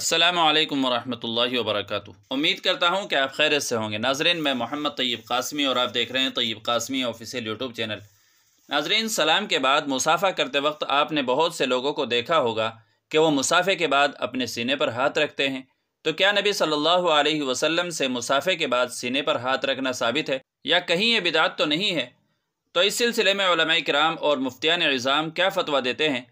अस्सलामुअलैकुम वरहमतुल्लाहि वबरकातुहू। उम्मीद करता हूँ कि आप खैरियत से होंगे। नाजरीन, मैं मोहम्मद तैयब कासमी और आप देख रहे हैं Tayyab Qasmi official YouTube channel. नाजरीन, सलाम के बाद मुसाफ़ा करते वक्त आपने बहुत से लोगों को देखा होगा कि वो मुसाफ़े के बाद अपने सीने पर हाथ रखते हैं। तो क्या नबी सल्लल्लाहु अलैहि वसल्लम से मुसाफ़े के बाद सीने पर हाथ रखना साबित है या कहीं ये बिदात तो नहीं है? तो इस सिलसिले में उलमाए किराम और मुफ्तियान इज़ाम क्या फतवा देते हैं,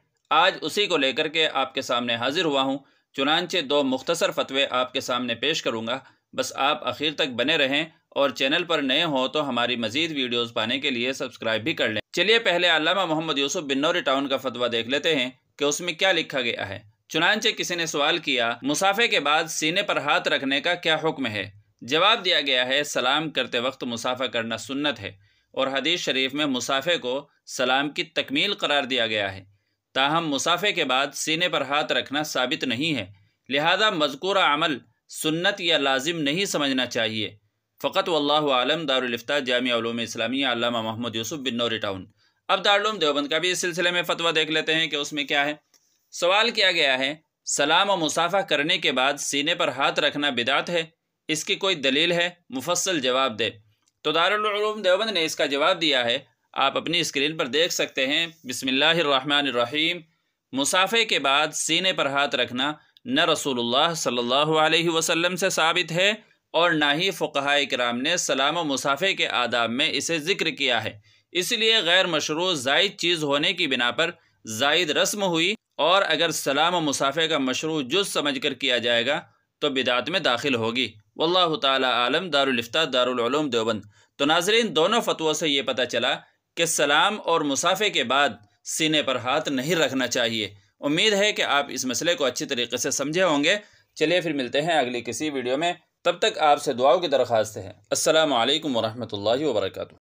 आज उसी को लेकर के आपके सामने हाजिर हुआ हूँ। चुनांचे दो मुख्तसर फतवे आपके सामने पेश करूँगा, बस आप आखिर तक बने रहें और चैनल पर नए हो तो हमारी मज़ीद वीडियोस पाने के लिए सब्सक्राइब भी कर लें। चलिए पहले अल्लामा मोहम्मद यूसुफ बिन्नौरी टाउन का फतवा देख लेते हैं कि उसमें क्या लिखा गया है। चुनांचे किसी ने सवाल किया, मुसाफे के बाद सीने पर हाथ रखने का क्या हुक्म है? जवाब दिया गया है, सलाम करते वक्त मुसाफा करना सुन्नत है और हदीस शरीफ में मुसाफे को सलाम की तकमील करार दिया गया है। ताहम मुसाफे के बाद सीने पर हाथ रखना साबित नहीं है, लिहाजा मज़कूरा अमल सुन्नत या लाजिम नहीं समझना चाहिए। फ़कत वल्लाहु आलम। दारुल इफ्ता, जामिया उलूम इस्लामिया, अल्लामा महमूद यूसुफ बिन नूरी टाउन। अब दारुल उलूम देवबंद का भी इस सिलसिले में फ़तवा देख लेते हैं कि उसमें क्या है। सवाल किया गया है, सलाम और मुसाफा करने के बाद सीने पर हाथ रखना बिदात है, इसकी कोई दलील है? मुफस्सल जवाब दे। तो दारुल उलूम देवबंद ने इसका जवाब दिया है, आप अपनी स्क्रीन पर देख सकते हैं। बिस्मिल्लाहिर्रहमानिर्रहीम। मुसाफे के बाद सीने पर हाथ रखना न रसूलुल्लाह सल्लल्लाहु अलैहि वसल्लम से साबित है और ना ही फ़ुक़हा-ए किराम ने सलाम मुसाफे के आदाब में इसे ज़िक्र किया है। इसलिए गैर मशरूअ जायद चीज़ होने की बिना पर जायद रस्म हुई, और अगर सलाम मुसाफे का मशरूअ जुज़ समझकर किया जाएगा तो बिदात में दाखिल होगी। वल्लाहु ताला आलम। दारुल इफ्ता, दारुल उलूम देवबंद। तो नाजरीन, दोनों फतवों से ये पता चला कि सलाम और मुसाफे के बाद सीने पर हाथ नहीं रखना चाहिए। उम्मीद है कि आप इस मसले को अच्छी तरीके से समझे होंगे। चलिए फिर मिलते हैं अगली किसी वीडियो में, तब तक आपसे दुआओं की दरख्वास्त है। अस्सलामु अलैकुम वरहमतुल्लाहि वबरकातुहू।